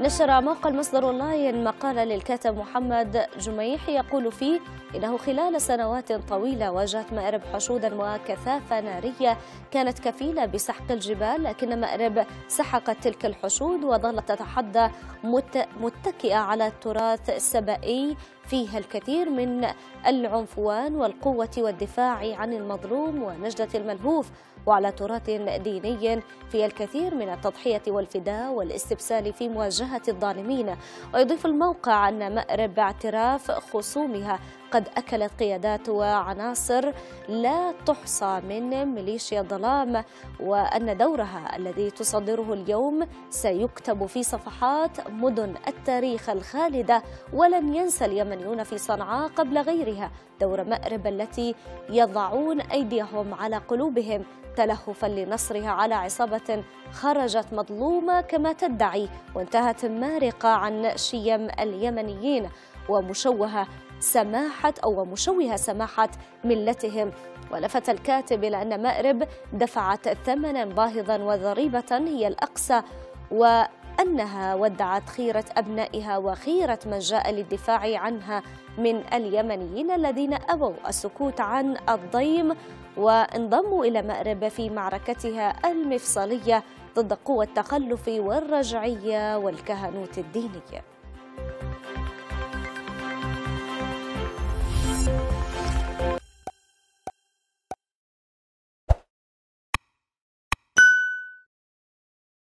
نشر موقع المصدر اونلاين مقالا للكاتب محمد جميح يقول فيه إنه خلال سنوات طويلة واجهت مأرب حشودا وكثافة نارية كانت كفيلة بسحق الجبال، لكن مأرب سحقت تلك الحشود وظلت تتحدى متكئة على التراث السبائي فيها الكثير من العنفوان والقوة والدفاع عن المظلوم ونجدة الملهوف، وعلى تراث ديني فيه الكثير من التضحية والفداء والاستبسال في مواجهة الظالمين. ويضيف الموقع أن مأرب باعتراف خصومها قد أكلت قيادات وعناصر لا تحصى من ميليشيا الظلام، وأن دورها الذي تصدره اليوم سيكتب في صفحات مدن التاريخ الخالدة، ولن ينسى اليمنيون في صنعاء قبل غيرها دور مأرب التي يضعون أيديهم على قلوبهم تلهفا لنصرها على عصابة خرجت مظلومة كما تدعي وانتهت مارقة عن شيم اليمنيين ومشوهة سماحة ملتهم. ولفت الكاتب إلى أن مأرب دفعت ثمنا باهظا وضريبة هي الأقصى، وأنها ودعت خيرة أبنائها وخيرة من جاء للدفاع عنها من اليمنيين الذين أبوا السكوت عن الضيم وانضموا إلى مأرب في معركتها المفصلية ضد قوى التخلف والرجعية والكهنوت الدينية.